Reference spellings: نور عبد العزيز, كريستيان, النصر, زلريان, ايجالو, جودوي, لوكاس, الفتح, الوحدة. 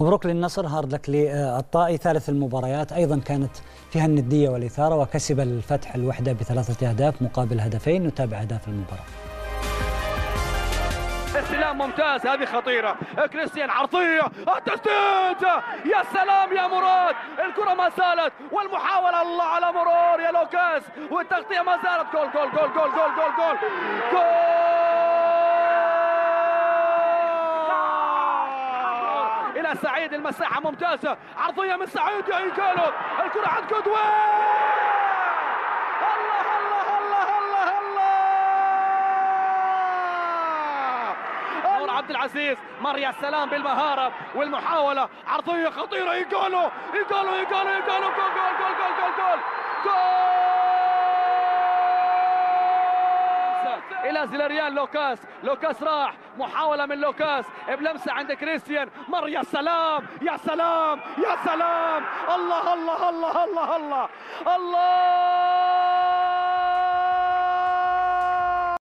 مبروك للنصر، هارد لك للطائي، ثالث المباريات أيضا كانت فيها الندية والإثارة، وكسب الفتح الوحدة بثلاثة أهداف مقابل هدفين. نتابع أهداف المباراة. استلام ممتاز، هذه خطيرة، كريستيان عرضية، التسديد، يا سلام يا مراد، الكرة ما زالت، والمحاولة الله على مرور يا لوكاس، والتغطية ما زالت، جول جول جول جول جول جول جول جول إلى سعيد، المساحة ممتازة، عرضية من سعيد يا ايجالو، الكرة عند جودوي. نور عبد العزيز مر يا سلام بالمهارة والمحاولة، عرضية خطيرة، ايجالو ايجالو ايجالو ايجالو جول جول جول جول جول جول جول إلى زلريان. لوكاس، لوكاس راح، محاولة من لوكاس بلمسة عند كريستيان، مر يا سلام يا سلام يا سلام، الله الله الله الله الله الله